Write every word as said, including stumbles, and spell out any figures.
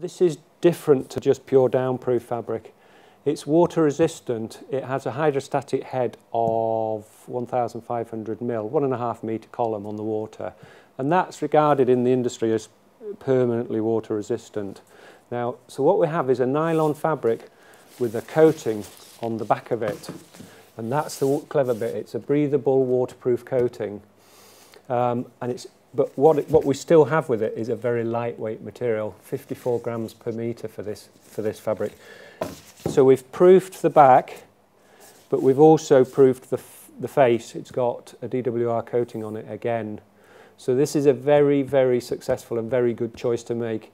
This is different to just pure downproof fabric. It's water resistant. It has a hydrostatic head of one thousand five hundred mil, one and a half metre column on the water. And that's regarded in the industry as permanently water resistant. Now, so what we have is a nylon fabric with a coating on the back of it. And that's the clever bit. It's a breathable, waterproof coating. Um, and it's, but what, it, what we still have with it is a very lightweight material, fifty-four grams per metre for this, for this fabric. So we've proofed the back, but we've also proofed the, f the face. It's got a D W R coating on it again. So this is a very, very successful and very good choice to make.